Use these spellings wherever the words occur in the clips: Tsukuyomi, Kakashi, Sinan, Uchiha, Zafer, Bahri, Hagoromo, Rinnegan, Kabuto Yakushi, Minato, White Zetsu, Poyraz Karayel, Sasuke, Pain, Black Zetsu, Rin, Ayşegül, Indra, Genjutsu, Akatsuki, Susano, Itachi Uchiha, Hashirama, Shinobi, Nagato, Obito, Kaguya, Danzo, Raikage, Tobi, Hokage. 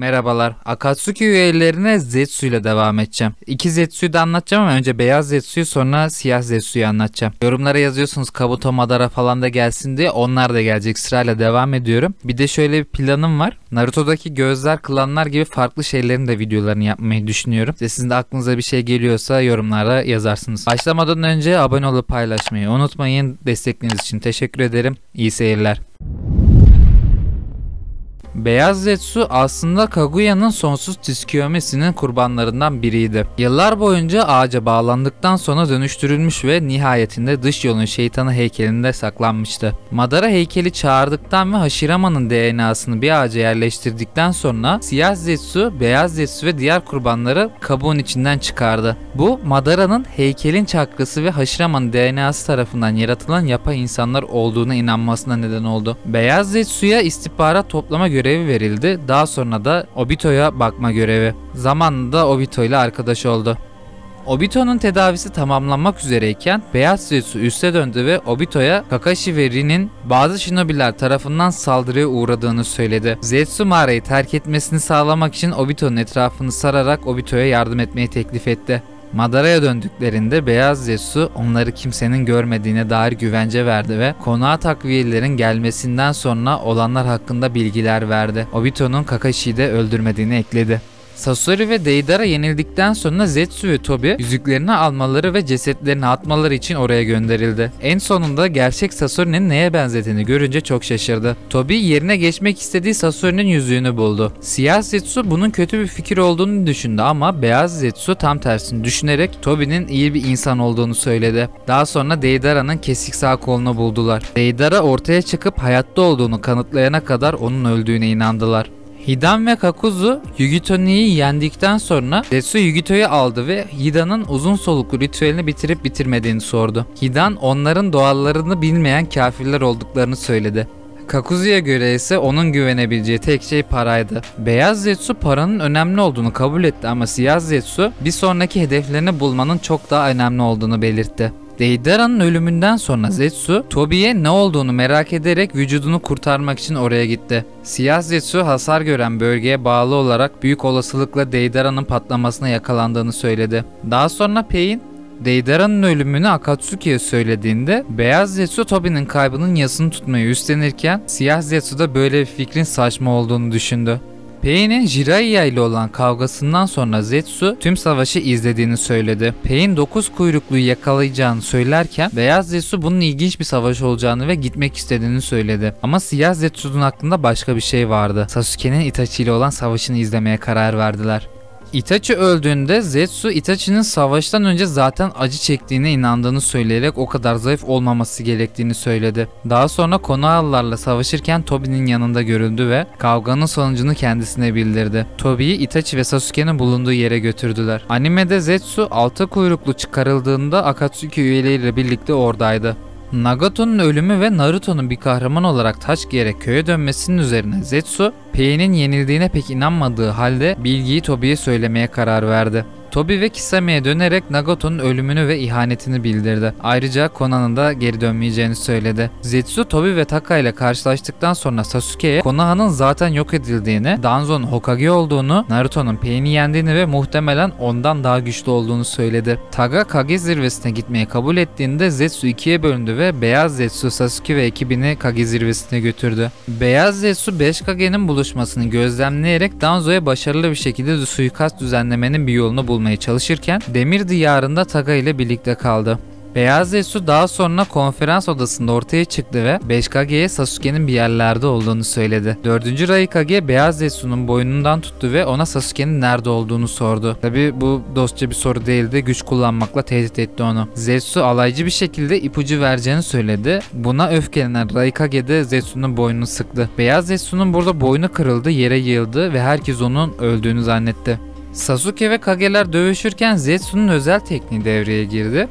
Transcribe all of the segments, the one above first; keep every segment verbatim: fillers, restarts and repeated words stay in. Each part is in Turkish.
Merhabalar. Akatsuki üyelerine Zetsu ile devam edeceğim. İki Zetsu'yu da anlatacağım ama önce beyaz Zetsu'yu sonra siyah Zetsu'yu anlatacağım. Yorumlara yazıyorsunuz Kabuto, Madara falan da gelsin diye, onlar da gelecek, sırayla devam ediyorum. Bir de şöyle bir planım var. Naruto'daki gözler, klanlar gibi farklı şeylerin de videolarını yapmayı düşünüyorum. İşte sizin de aklınıza bir şey geliyorsa yorumlara yazarsınız. Başlamadan önce abone olup paylaşmayı unutmayın. Destekleriniz için teşekkür ederim. İyi seyirler. Beyaz Zetsu aslında Kaguya'nın sonsuz Tsukuyomi'sinin kurbanlarından biriydi. Yıllar boyunca ağaca bağlandıktan sonra dönüştürülmüş ve nihayetinde dış yolun şeytanı heykelinde saklanmıştı. Madara heykeli çağırdıktan ve Hashirama'nın D N A'sını bir ağaca yerleştirdikten sonra siyah Zetsu, beyaz Zetsu ve diğer kurbanları kabuğun içinden çıkardı. Bu, Madara'nın heykelin çakrası ve Hashirama'nın D N A'sı tarafından yaratılan yapay insanlar olduğuna inanmasına neden oldu. Beyaz Zetsu'ya istihbarat toplama görevi görevi verildi. Daha sonra da Obito'ya bakma görevi. Zamanında Obito ile arkadaş oldu. Obito'nun tedavisi tamamlanmak üzereyken beyaz Zetsu üste döndü ve Obito'ya Kakashi ve Rin'in bazı shinobiler tarafından saldırıya uğradığını söyledi. Zetsu mağarayı terk etmesini sağlamak için Obito'nun etrafını sararak Obito'ya yardım etmeyi teklif etti. Madara'ya döndüklerinde beyaz Zetsu onları kimsenin görmediğine dair güvence verdi ve Konoha takviyelerin gelmesinden sonra olanlar hakkında bilgiler verdi. Obito'nun Kakashi'yi de öldürmediğini ekledi. Sasori ve Deidara yenildikten sonra Zetsu ve Tobi yüzüklerini almaları ve cesetlerini atmaları için oraya gönderildi. En sonunda gerçek Sasori'nin neye benzediğini görünce çok şaşırdı. Tobi yerine geçmek istediği Sasori'nin yüzüğünü buldu. Siyah Zetsu bunun kötü bir fikir olduğunu düşündü ama beyaz Zetsu tam tersini düşünerek Tobi'nin iyi bir insan olduğunu söyledi. Daha sonra Deidara'nın kesik sağ kolunu buldular. Deidara ortaya çıkıp hayatta olduğunu kanıtlayana kadar onun öldüğüne inandılar. Hidan ve Kakuzu Yugito'yu yendikten sonra Zetsu Yugito'yu aldı ve Hidan'ın uzun soluklu ritüelini bitirip bitirmediğini sordu. Hidan onların doğallarını bilmeyen kafirler olduklarını söyledi. Kakuzu'ya göre ise onun güvenebileceği tek şey paraydı. Beyaz Zetsu paranın önemli olduğunu kabul etti ama siyah Zetsu bir sonraki hedeflerini bulmanın çok daha önemli olduğunu belirtti. Deidara'nın ölümünden sonra Zetsu, Tobi'ye ne olduğunu merak ederek vücudunu kurtarmak için oraya gitti. Siyah Zetsu hasar gören bölgeye bağlı olarak büyük olasılıkla Deidara'nın patlamasına yakalandığını söyledi. Daha sonra Pain, Deidara'nın ölümünü Akatsuki'ye söylediğinde beyaz Zetsu Tobi'nin kaybının yasını tutmayı üstlenirken siyah Zetsu da böyle bir fikrin saçma olduğunu düşündü. Pain'in Jiraiya ile olan kavgasından sonra Zetsu tüm savaşı izlediğini söyledi. Pain dokuz kuyrukluyu yakalayacağını söylerken beyaz Zetsu bunun ilginç bir savaş olacağını ve gitmek istediğini söyledi. Ama siyah Zetsu'nun aklında başka bir şey vardı. Sasuke'nin Itachi ile olan savaşını izlemeye karar verdiler. Itachi öldüğünde Zetsu, Itachi'nin savaştan önce zaten acı çektiğine inandığını söyleyerek o kadar zayıf olmaması gerektiğini söyledi. Daha sonra Konohalılarla savaşırken Tobi'nin yanında görüldü ve kavganın sonucunu kendisine bildirdi. Tobi'yi Itachi ve Sasuke'nin bulunduğu yere götürdüler. Animede Zetsu altı kuyruklu çıkarıldığında Akatsuki üyeleriyle birlikte oradaydı. Nagato'nun ölümü ve Naruto'nun bir kahraman olarak taç giyerek köye dönmesinin üzerine Zetsu, Pain'in yenildiğine pek inanmadığı halde bilgiyi Tobi'ye söylemeye karar verdi. Tobi ve Kisame'ye dönerek Nagato'nun ölümünü ve ihanetini bildirdi. Ayrıca Konoha'nın da geri dönmeyeceğini söyledi. Zetsu, Tobi ve Taka ile karşılaştıktan sonra Sasuke'ye Konoha'nın zaten yok edildiğini, Danzo'nun Hokage olduğunu, Naruto'nun Pain'i yendiğini ve muhtemelen ondan daha güçlü olduğunu söyledi. Taka Kage zirvesine gitmeyi kabul ettiğinde Zetsu ikiye bölündü ve beyaz Zetsu Sasuke ve ekibini Kage zirvesine götürdü. Beyaz Zetsu beş Kage'nin buluşmasını gözlemleyerek Danzo'ya başarılı bir şekilde suikast düzenlemenin bir yolunu buldu. Çalışırken Demir Diyarı'nda Taka ile birlikte kaldı. Beyaz Zetsu daha sonra konferans odasında ortaya çıktı ve beş Kage'ye Sasuke'nin bir yerlerde olduğunu söyledi. dördüncü Raikage beyaz Zetsu'nun boynundan tuttu ve ona Sasuke'nin nerede olduğunu sordu. Tabi bu dostça bir soru değildi, güç kullanmakla tehdit etti onu. Zetsu alaycı bir şekilde ipucu vereceğini söyledi. Buna öfkelenen Raikage de Zetsu'nun boynunu sıktı. Beyaz Zetsu'nun burada boynu kırıldı, yere yığıldı ve herkes onun öldüğünü zannetti. Sasuke ve Kage'ler dövüşürken Zetsu'nun özel tekniği devreye girdi.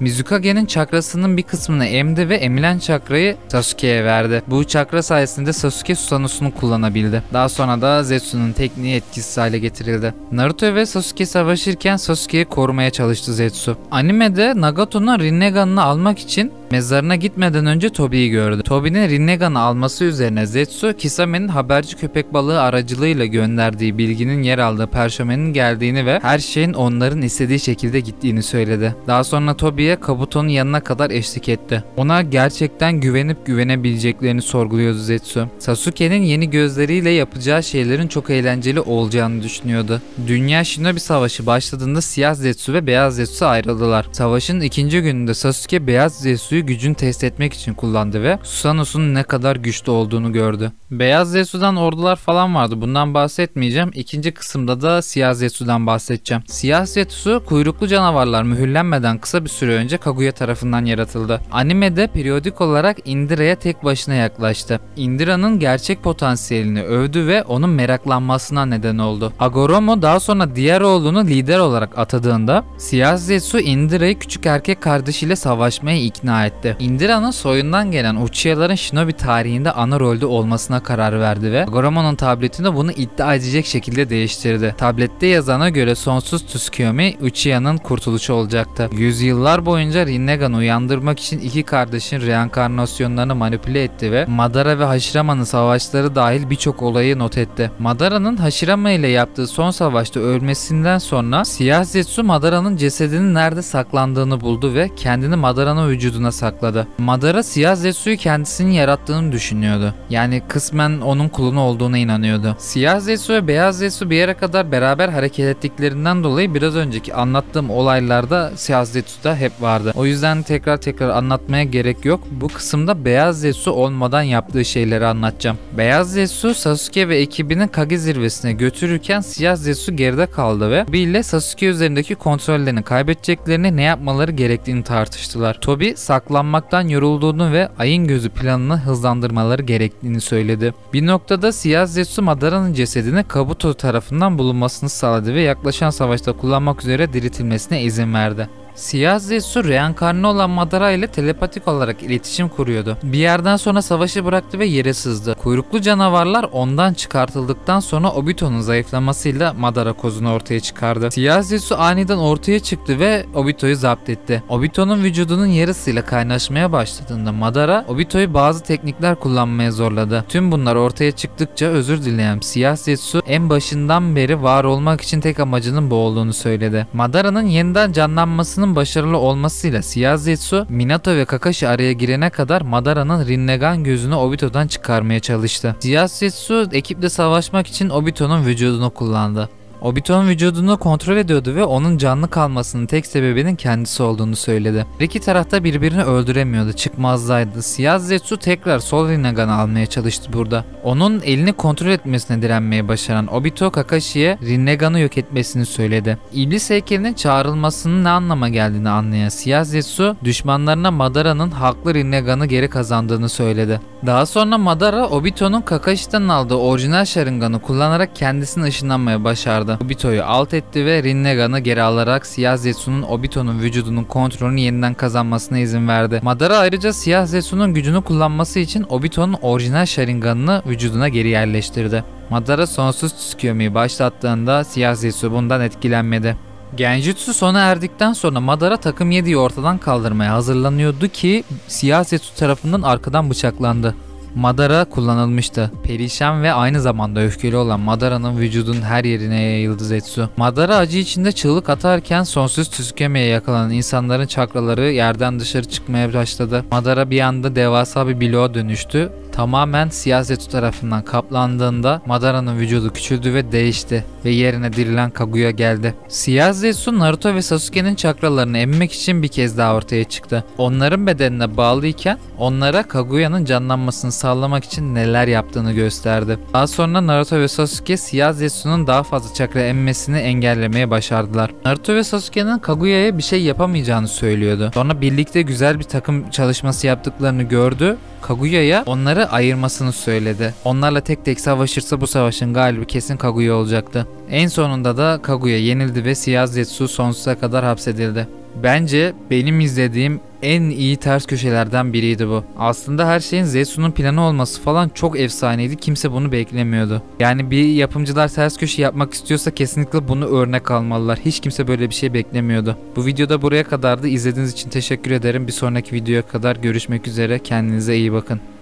Mizukage'nin çakrasının bir kısmını emdi ve emilen çakrayı Sasuke'ye verdi. Bu çakra sayesinde Sasuke Susano'sunu kullanabildi. Daha sonra da Zetsu'nun tekniği etkisiz hale getirildi. Naruto ve Sasuke savaşırken Sasuke'yi korumaya çalıştı Zetsu. Animede Nagato'nun Rinnegan'ını almak için Mezarına gitmeden önce Tobi'yi gördü. Tobi'nin Rinnegan'ı alması üzerine Zetsu, Kisame'nin haberci köpek balığı aracılığıyla gönderdiği bilginin yer aldığı perşemenin geldiğini ve her şeyin onların istediği şekilde gittiğini söyledi. Daha sonra Tobi'ye Kabuto'nun yanına kadar eşlik etti. Ona gerçekten güvenip güvenebileceklerini sorguluyordu Zetsu. Sasuke'nin yeni gözleriyle yapacağı şeylerin çok eğlenceli olacağını düşünüyordu. Dünya Shinobi Savaşı başladığında Siyah Zetsu ve Beyaz Zetsu ayrıldılar. Savaşın ikinci gününde Sasuke Beyaz Zetsu'yu gücünü test etmek için kullandı ve Susano'sun ne kadar güçlü olduğunu gördü. Beyaz Zetsu'dan ordular falan vardı. Bundan bahsetmeyeceğim. İkinci kısımda da Siyah Zetsu'dan bahsedeceğim. Siyah Zetsu, kuyruklu canavarlar mühürlenmeden kısa bir süre önce Kaguya tarafından yaratıldı. Animede periyodik olarak Indra'ya tek başına yaklaştı. Indra'nın gerçek potansiyelini övdü ve onun meraklanmasına neden oldu. Hagoromo daha sonra diğer oğlunu lider olarak atadığında Siyah Zetsu Indra'yı küçük erkek kardeşiyle savaşmaya ikna etti. Indra'nın soyundan gelen Uchiha'ların Shinobi tarihinde ana rolde olmasına karar verdi ve Hagoromo'nun tabletini bunu iddia edecek şekilde değiştirdi. Tablette yazana göre sonsuz Tsukuyomi Uchiha'nın kurtuluşu olacaktı. Yüzyıllar boyunca Rinnegan'ı uyandırmak için iki kardeşin reenkarnasyonlarını manipüle etti ve Madara ve Hashirama'nın savaşları dahil birçok olayı not etti. Madara'nın Hashirama ile yaptığı son savaşta ölmesinden sonra Siyah Zetsu Madara'nın cesedinin nerede saklandığını buldu ve kendini Madara'nın vücuduna sakladı. Madara Siyah Zetsu'yu kendisinin yarattığını düşünüyordu. Yani kısmen onun kulunu olduğuna inanıyordu. Siyah Zetsu ve Beyaz Zetsu bir yere kadar beraber hareket ettiklerinden dolayı biraz önceki anlattığım olaylarda Siyah Zetsu da hep vardı. O yüzden tekrar tekrar anlatmaya gerek yok. Bu kısımda Beyaz Zetsu olmadan yaptığı şeyleri anlatacağım. Beyaz Zetsu Sasuke ve ekibinin Kage zirvesine götürürken Siyah Zetsu geride kaldı ve Tobi ile Sasuke üzerindeki kontrollerini kaybedeceklerini, ne yapmaları gerektiğini tartıştılar. Tobi saklanmaktan yorulduğunu ve ayın gözü planını hızlandırmaları gerektiğini söyledi. Bir noktada Siyah Zetsu Madara'nın cesedini Kabuto tarafından bulunmasını sağladı ve yaklaşan savaşta kullanmak üzere diriltilmesine izin verdi. Siyah Zetsu reenkarnı olan Madara ile telepatik olarak iletişim kuruyordu. Bir yerden sonra savaşı bıraktı ve yere sızdı. Kuyruklu canavarlar ondan çıkartıldıktan sonra Obito'nun zayıflamasıyla Madara kozunu ortaya çıkardı. Siyah Zetsu aniden ortaya çıktı ve Obito'yu zapt etti. Obito'nun vücudunun yarısıyla kaynaşmaya başladığında Madara Obito'yu bazı teknikler kullanmaya zorladı. Tüm bunlar ortaya çıktıkça özür dileyen Siyah Zetsu en başından beri var olmak için tek amacının bu olduğunu söyledi. Madara'nın yeniden canlanmasını başarılı olmasıyla Siyah Zetsu, Minato ve Kakashi araya girene kadar Madara'nın Rinnegan gözünü Obito'dan çıkarmaya çalıştı. Siyah Zetsu ekiple savaşmak için Obito'nun vücudunu kullandı. Obito'nun vücudunu kontrol ediyordu ve onun canlı kalmasının tek sebebinin kendisi olduğunu söyledi. Her iki tarafta birbirini öldüremiyordu, çıkmazdaydı. Siyah Zetsu tekrar Sol Rinnegan'ı almaya çalıştı burada. Onun elini kontrol etmesine direnmeye başaran Obito, Kakashi'ye Rinnegan'ı yok etmesini söyledi. İblis heykelinin çağrılmasının ne anlama geldiğini anlayan Siyah Zetsu, düşmanlarına Madara'nın haklı Rinnegan'ı geri kazandığını söyledi. Daha sonra Madara, Obito'nun Kakashi'den aldığı orijinal Sharingan'ı kullanarak kendisini ışınlanmaya başardı. Obito'yu alt etti ve Rinnegan'ı geri alarak Siyah Zetsu'nun Obito'nun vücudunun kontrolünü yeniden kazanmasına izin verdi. Madara ayrıca Siyah Zetsu'nun gücünü kullanması için Obito'nun orijinal Sharingan'ını vücuduna geri yerleştirdi. Madara sonsuz Tsukuyomi'yi başlattığında Siyah Zetsu bundan etkilenmedi. Genjutsu sona erdikten sonra Madara takım yediyi ortadan kaldırmaya hazırlanıyordu ki Siyah Zetsu tarafından arkadan bıçaklandı. Madara kullanılmıştı. Perişan ve aynı zamanda öfkeli olan Madara'nın vücudunun her yerine yayıldı Zetsu. Madara acı içinde çığlık atarken sonsuz Tsukuyomi'ye yakalanan insanların çakraları yerden dışarı çıkmaya başladı. Madara bir anda devasa bir bloğa dönüştü. Tamamen Siyah Zetsu tarafından kaplandığında Madara'nın vücudu küçüldü ve değişti ve yerine dirilen Kaguya geldi. Siyah Zetsu Naruto ve Sasuke'nin çakralarını emmek için bir kez daha ortaya çıktı. Onların bedenine bağlıyken onlara Kaguya'nın canlanmasını sağlamak için neler yaptığını gösterdi. Daha sonra Naruto ve Sasuke Siyah Zetsu'nun daha fazla çakra emmesini engellemeye başardılar. Naruto ve Sasuke'nin Kaguya'ya bir şey yapamayacağını söylüyordu. Sonra birlikte güzel bir takım çalışması yaptıklarını gördü. Kaguya'ya onları ayırmasını söyledi. Onlarla tek tek savaşırsa bu savaşın galibi kesin Kaguya olacaktı. En sonunda da Kaguya yenildi ve Siyah Zetsu sonsuza kadar hapsedildi. Bence benim izlediğim en iyi ters köşelerden biriydi bu. Aslında her şeyin Zetsu'nun planı olması falan çok efsaneydi. Kimse bunu beklemiyordu. Yani bir yapımcılar ters köşe yapmak istiyorsa kesinlikle bunu örnek almalılar. Hiç kimse böyle bir şey beklemiyordu. Bu videoda buraya kadardı. İzlediğiniz için teşekkür ederim. Bir sonraki videoya kadar görüşmek üzere. Kendinize iyi bakın.